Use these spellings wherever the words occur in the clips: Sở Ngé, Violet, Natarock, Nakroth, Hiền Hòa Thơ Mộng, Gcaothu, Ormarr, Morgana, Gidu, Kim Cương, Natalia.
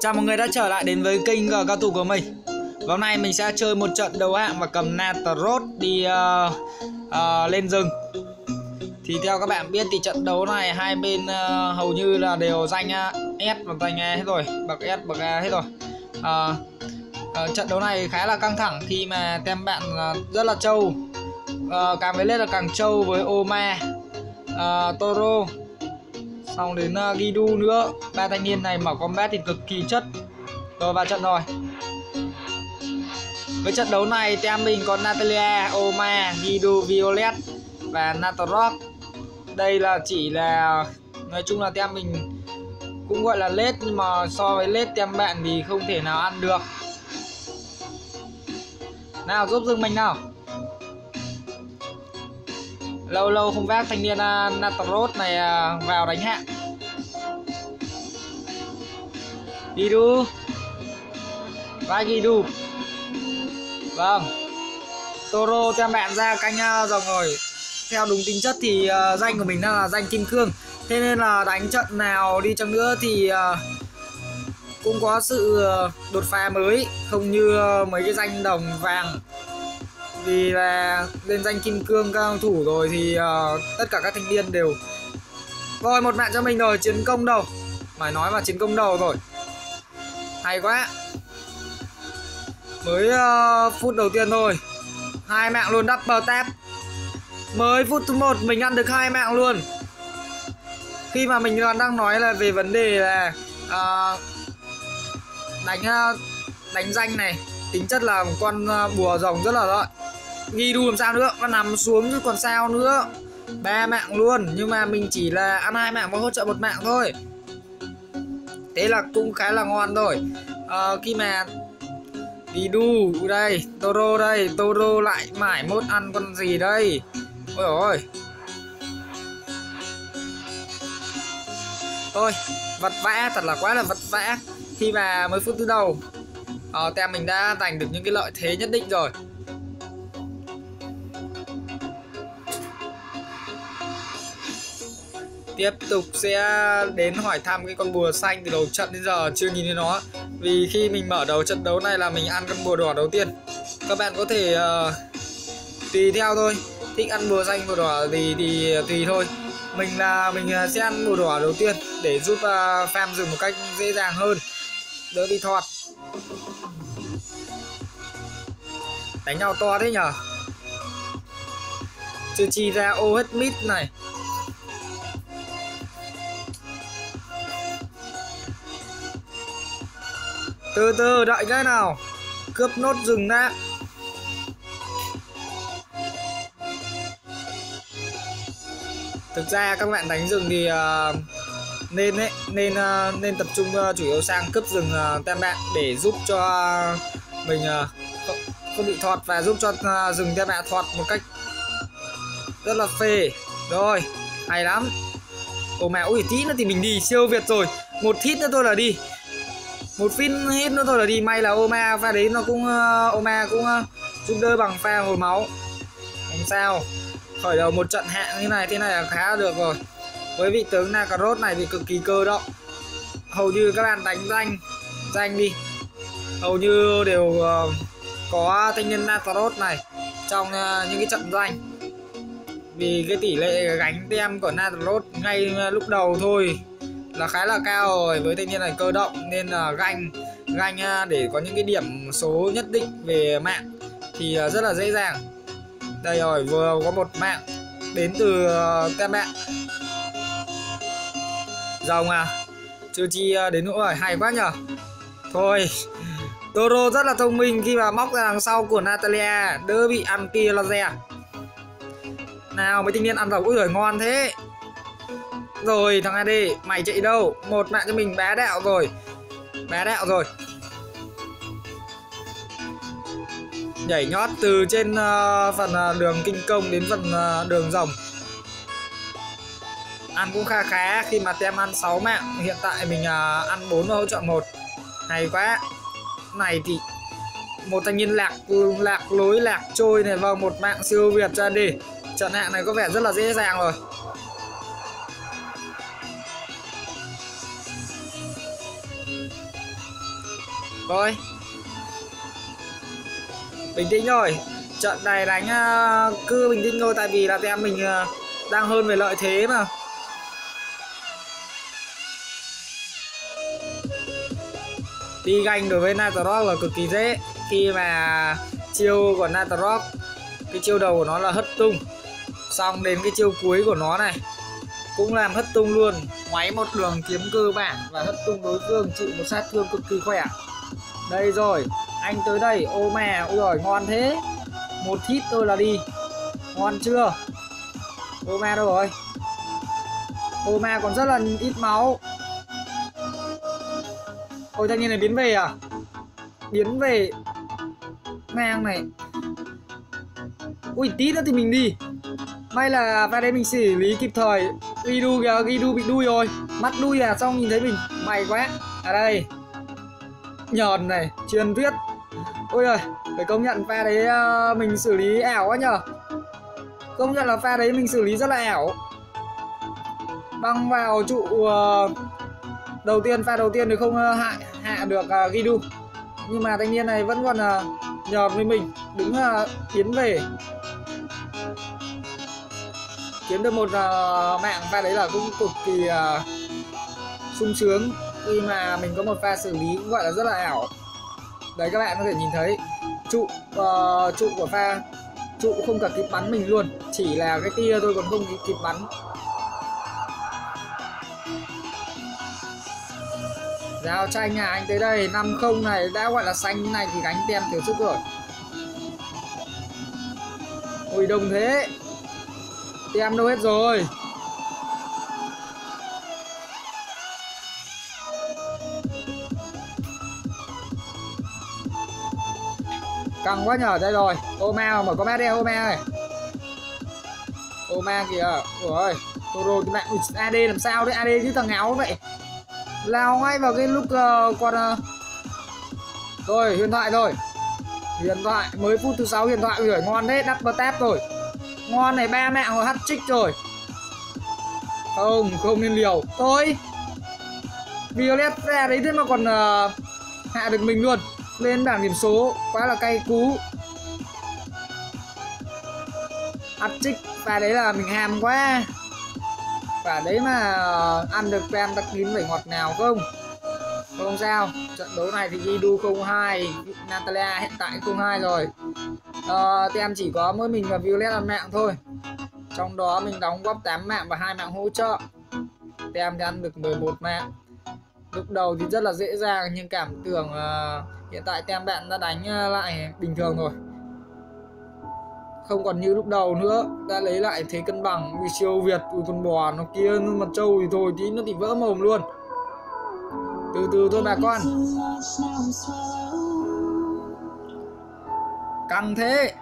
Chào mọi người đã trở lại đến với kênh G Cao Thủ của mình. Và hôm nay mình sẽ chơi một trận đấu hạng và cầm Natarock đi lên rừng. Thì theo các bạn biết thì trận đấu này hai bên hầu như là đều danh S và danh E hết rồi, bậc S bậc A hết rồi. Trận đấu này khá là căng thẳng khi mà tem bạn rất là trâu, càng với lên là càng trâu với Ormarr, Toro, xong đến Gidu nữa. Ba thanh niên này mở combat thì cực kỳ chất. Rồi vào trận rồi. Với trận đấu này team mình có Natalia, Ormarr, Gidu, Violet và Natarock. Đây là chỉ là nói chung là team mình cũng gọi là lết, nhưng mà so với lết team bạn thì không thể nào ăn được. Nào giúp dưng mình nào. Lâu lâu không vác thanh niên Natarock này vào đánh hạ. Gidu. Vai Gidu. Vâng. Toro cho bạn ra canh dòng rồi. Theo đúng tính chất thì danh của mình đang là danh kim cương. Thế nên là đánh trận nào đi chăng nữa thì cũng có sự đột phá mới, không như mấy cái danh đồng vàng. Vì là lên danh kim cương cao thủ rồi thì tất cả các thanh niên đều rồi. Một mạng cho mình rồi, chiến công đầu. Phải nói mà chiến công đầu rồi. Hay quá. Mới phút đầu tiên thôi. Hai mạng luôn, double tap. Mới phút thứ 1 mình ăn được hai mạng luôn. Khi mà mình đang nói là về vấn đề là đánh danh này, tính chất là một con bùa rồng rất là lợi. Gidu làm sao nữa, nó nằm xuống chứ còn sao nữa. Ba mạng luôn, nhưng mà mình chỉ là ăn hai mạng và hỗ trợ một mạng thôi. Thế là cũng khá là ngon rồi. Khi mà Gidu đây, Toro đây, Toro lại mải mốt ăn con gì đây. Ôi ôi. Thôi, vật vã, thật là quá là vật vã. Khi mà mới phút thứ đầu team mình đã giành được những cái lợi thế nhất định rồi. Tiếp tục sẽ đến hỏi thăm cái con bùa xanh. Từ đầu trận đến giờ chưa nhìn thấy nó. Vì khi mình mở đầu trận đấu này là mình ăn con bùa đỏ đầu tiên. Các bạn có thể tùy theo thôi. Thích ăn bùa xanh bùa đỏ thì tùy thôi. Mình sẽ ăn bùa đỏ đầu tiên để giúp farm rừng một cách dễ dàng hơn, đỡ bị thọt. Đánh nhau to thế nhở. Chưa chi ra ô hết mít này. Từ từ đợi cái nào. Cướp nốt rừng đã. Thực ra các bạn đánh rừng thì nên tập trung chủ yếu sang cướp rừng tem bạn để giúp cho mình không bị thọt và giúp cho rừng tem bạn thọt một cách rất là phê. Rồi, hay lắm. Ồ mẹ, ui tí nữa thì mình đi siêu Việt rồi. Một hit nữa thôi là đi. Một phin hit nữa thôi là đi. May là Ormarr pha đấy nó cũng giúp đỡ bằng pha hồi máu. Không sao. Khởi đầu một trận hạng như này, thế này là khá được rồi. Với vị tướng Nakroth này thì cực kỳ cơ động. Hầu như các bạn đánh danh đi, hầu như đều có thanh niên Nakroth này trong những cái trận danh. Vì cái tỷ lệ gánh tem của Nakroth ngay lúc đầu thôi là khá là cao rồi. Với thanh niên này cơ động nên là ganh để có những cái điểm số nhất định về mạng thì rất là dễ dàng. Đây rồi, vừa có một mạng đến từ tem bạn rồng à. Chưa chi đến nữa rồi, hay quá nhở. Thôi, Toro rất là thông minh khi mà móc ra đằng sau của Natalia, đỡ bị ăn kia laser. Nào mấy thanh niên ăn rồng, úi giời ngon thế. Rồi thằng AD, mày chạy đâu. Một mạng cho mình, bá đạo rồi. Bá đạo rồi. Nhảy nhót từ trên phần đường kinh công đến phần đường rồng. Ăn cũng khá khá khi mà tem ăn 6 mạng. Hiện tại mình ăn 4 và hỗ trợ 1. Hay quá. Này thì một thanh niên lạc lối lạc trôi này vào một mạng siêu Việt ra đi. Trận hạng này có vẻ rất là dễ dàng rồi. Rồi, bình tĩnh rồi. Trận này đánh cứ bình tĩnh thôi, tại vì là team mình đang hơn về lợi thế mà. Đi ganh đối với Natarock là cực kỳ dễ. Khi mà chiêu của Natarock, cái chiêu đầu của nó là hất tung, xong đến cái chiêu cuối của nó này cũng làm hất tung luôn, ngoáy một đường kiếm cơ bản và hất tung đối phương, chịu một sát thương cực kỳ khỏe. Đây rồi, anh tới đây. Ô mẹ, ôi giời, ngon thế. Một hit thôi là đi. Ngon chưa? Ô ma đâu rồi? Ô ma còn rất là ít máu. Ôi thanh niên này biến về à? Biến về ngang này. Ui tí nữa thì mình đi. May là vào đây mình xử lý kịp thời. Gidu kìa, Gidu bị đuôi rồi. Mắt đuôi à, xong nhìn thấy mình. May quá. Ở đây nhờn này, truyền thuyết. Ôi giời, phải công nhận pha đấy mình xử lý ảo quá nhờ. Công nhận là pha đấy mình xử lý rất là ảo. Băng vào trụ đầu tiên, pha đầu tiên thì không hạ được Gidu. Nhưng mà thanh niên này vẫn còn nhờn với mình. Đứng tiến về, kiếm được một mạng. Pha đấy là cũng cực kỳ sung sướng. Khi mà mình có một pha xử lý cũng gọi là rất là ảo. Đấy các bạn có thể nhìn thấy trụ của pha, trụ không cả kịp bắn mình luôn, chỉ là cái tia thôi còn không kịp bắn. Giao tranh nhà anh tới đây. 5-0 này đã gọi là xanh như này thì gánh tem thiếu sức rồi. Ui đông thế, tem đâu hết rồi. Căng quá nhờ. Đây rồi, Oma mở combat đi. Oma ơi, Oma kìa. Ôi Toro cái bạn AD làm sao đấy, AD chứ thằng ngáo vậy, lao ngay vào cái lúc còn rồi. Huyền thoại rồi, huyền thoại mới phút thứ 6 huyền thoại rồi. Ngon đấy, double tap rồi, ngon này. 3 mạng rồi, hat-trick rồi. Không nên liều thôi. Violet ra đấy thế mà còn hạ được mình luôn, lên bảng điểm số quá là cay cú. Hat-trick, và đấy là mình ham quá. Và đấy mà ăn được tem tắc kín phải ngọt nào không? Không sao, trận đấu này thì Gidu 02, Natalia hiện tại 02 rồi. Tem chỉ có mỗi mình và Violet ăn mạng thôi. Trong đó mình đóng góp 8 mạng và 2 mạng hỗ trợ. Tem thì ăn được 11 mạng. Lúc đầu thì rất là dễ dàng nhưng cảm tưởng hiện tại tem bạn đã đánh lại bình thường rồi. Không còn như lúc đầu nữa, đã lấy lại thế cân bằng. Ui siêu Việt, ui con bò nó kia, nó mặt trâu thì thôi, tí nó thì vỡ mồm luôn. Từ từ thôi bà con. Căng thế.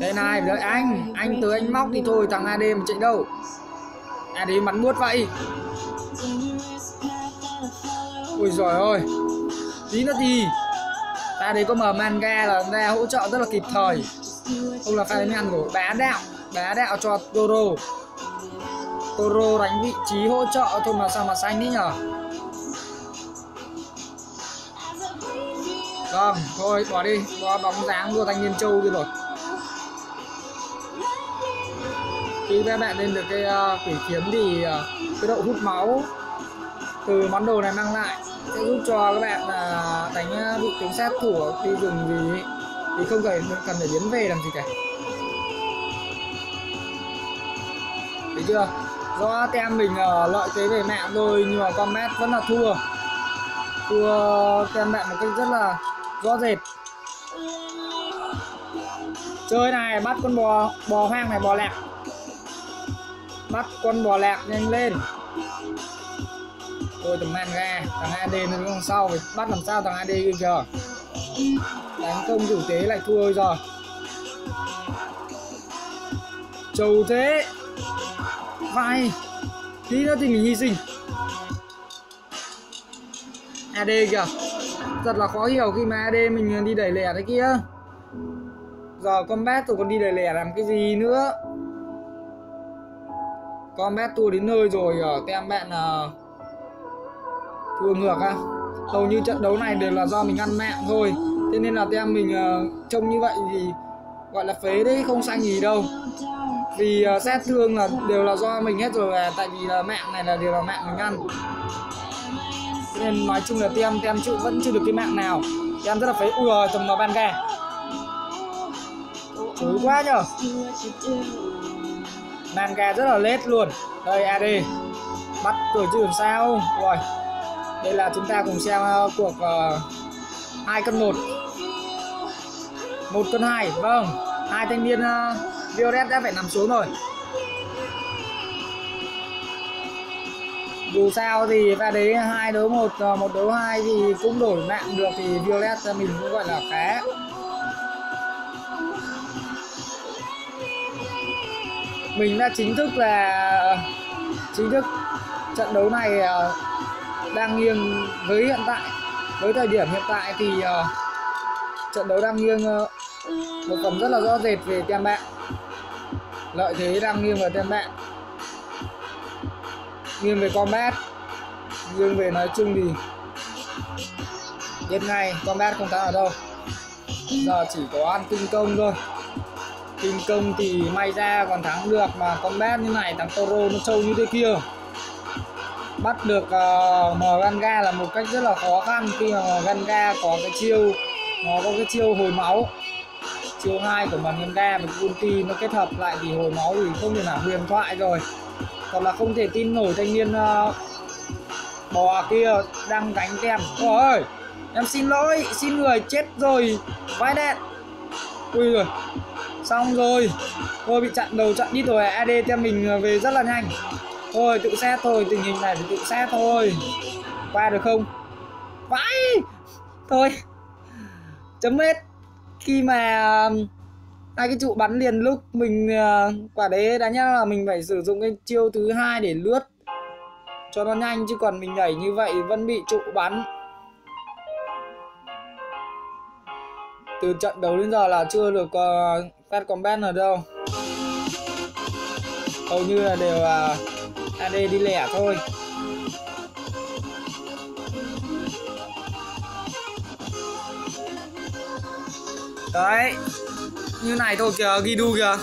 Đây này, đợi anh tới anh móc thì thôi, thằng AD mà chạy đâu. AD bắn muốt vậy. Ui giời ơi, tí nữa thì ta đấy có mở manga là ra hỗ trợ rất là kịp thời. Không là pha đánh ăn của bá đạo cho Toro. Toro đánh vị trí hỗ trợ thôi mà sao mà xanh đấy nhở. Vâng, thôi bỏ đi, có bóng dáng của thanh niên châu kia rồi. Khi các bạn lên được cái quỷ kiếm thì cái độ hút máu từ món đồ này mang lại sẽ giúp cho các bạn đánh vị tướng sát thủ đi rừng gì thì không cần phải biến về làm gì cả. Thấy chưa? Do tem mình lợi thế về mạng rồi nhưng mà combat vẫn là thua tem bạn một cách rất là rõ rệt. Chơi này, bắt con bò hoang này, bò lạc. Bắt con bò lạc nhanh lên. Tôi tầm man ra, thằng AD nó đằng sau phải bắt làm sao thằng AD kia kìa. Đánh công chủ tế lại thua rồi. Trâu thế. Vai. Tí nữa thì mình hy sinh. AD kìa. Thật là khó hiểu khi mà AD mình đi đẩy lẻ đấy kia. Giờ combat tôi còn đi đẩy lẻ làm cái gì nữa. Combat tôi đến nơi rồi, tem bạn thua ngược á. hầu như trận đấu này đều là do mình ăn mạng thôi. Thế nên là tem mình trông như vậy thì gọi là phế đấy, không xanh gì đâu. Vì sát thương là đều là do mình hết rồi, tại vì là mạng này là đều là mạng mình ăn. Thế nên nói chung là tem vẫn chưa được cái mạng nào. Tem rất là phế. Ui, tầm nó ban gà. Chối quá nhờ. Manga rất là lết luôn. Đây AD bắt cửa chứ làm sao. Rồi, đây là chúng ta cùng xem cuộc 2 cân 1, 1 cân 2. Vâng, hai thanh niên Violet đã phải nằm xuống rồi. Dù sao thì và đấy 2 đấu 1, 1 đấu 2 thì cũng đổi mạng được, thì Violet mình cũng gọi là khá. Mình đã chính thức trận đấu này đang nghiêng với hiện tại, với thời điểm hiện tại thì trận đấu đang nghiêng một tầm rất là rõ rệt về tem bạn. Lợi thế đang nghiêng về tem bạn, nghiêng về combat, nghiêng về nói chung thì biết ngay combat không thắng ở đâu. Giờ chỉ có ăn kinh công thôi. Kinh công thì may ra còn thắng được, mà combat như này thằng Toro nó trâu như thế kia. Bắt được Morgana là một cách rất là khó khăn, khi mà Morgana có cái chiêu, nó có cái chiêu hồi máu. Chiêu 2 của Morgana và ulti nó kết hợp lại thì hồi máu thì không thể là huyền thoại rồi. Còn là không thể tin nổi thanh niên bò kia đang gánh tem. Ôi ơi, em xin lỗi, xin người chết rồi, vai đen. Ui rồi, xong rồi, thôi bị chặn đầu chặn đít rồi. AD tem mình về rất là nhanh. Thôi tự xét thôi, tình hình này thì tự xét thôi. Qua được không? Vãi! Thôi chấm hết. Khi mà hai cái trụ bắn liền lúc, mình quả đấy đáng nhẽ là mình phải sử dụng cái chiêu thứ 2 để lướt cho nó nhanh, chứ còn mình nhảy như vậy vẫn bị trụ bắn. Từ trận đấu đến giờ là chưa được phát combat ở đâu, hầu như là đều là AD đi lẻ thôi. Đấy, như này thôi kìa, Gidu kìa,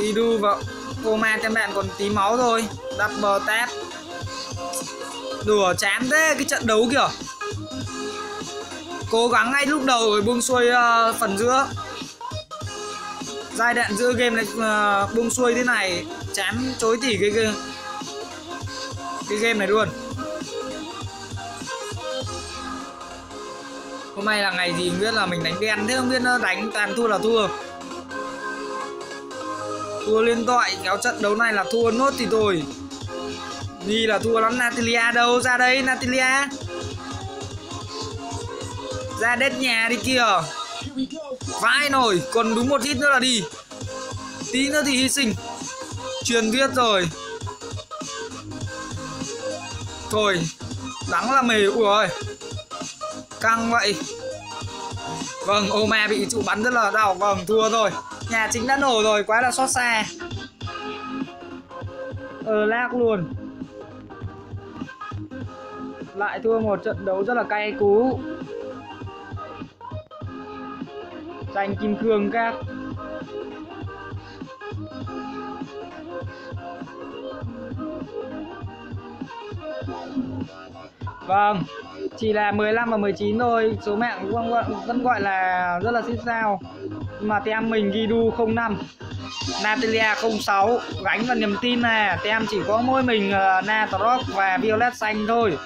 Gidu và Ormarr các bạn còn tí máu thôi. Double tap, đùa chán thế cái trận đấu kìa. Cố gắng ngay lúc đầu rồi buông xuôi phần giữa. Giai đoạn giữa game này buông xuôi thế này chán chối tỉ cái game này luôn. Hôm nay là ngày gì không biết, là mình đánh đen thế không biết, nó đánh toàn thua là thua. Thua liên toại, kéo trận đấu này là thua nốt thì thôi. Vì là thua lắm. Natalia đâu ra đây, Natalia ra đét nhà đi kìa. Vãi nồi, còn đúng 1 hit nữa là đi. Tí nữa thì hy sinh. Truyền viết rồi. Thôi, đắng là mề. Ui ơi, căng vậy. Vâng, Ormarr bị trụ bắn rất là đau. Vâng, thua rồi. Nhà chính đã nổ rồi, quá là xót xa. Lag luôn. Lại thua một trận đấu rất là cay cú. Giành kim cương các. Vâng, chỉ là 15 và 19 thôi, số mạng vẫn gọi là rất là xích sao. Mà tem mình Gidu 05, Natalia 06, gánh vào niềm tin là tem chỉ có mỗi mình Natarock và Violet xanh thôi.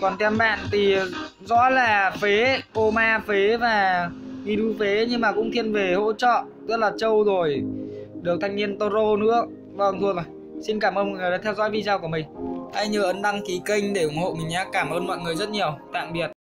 Còn tem bạn thì rõ là phế, Ormarr phế và Gidu phế, nhưng mà cũng thiên về hỗ trợ rất là trâu rồi, được thanh niên Toro nữa. Vâng, thua rồi. Xin cảm ơn mọi người đã theo dõi video của mình. Hãy nhớ ấn đăng ký kênh để ủng hộ mình nhé. Cảm ơn mọi người rất nhiều. Tạm biệt.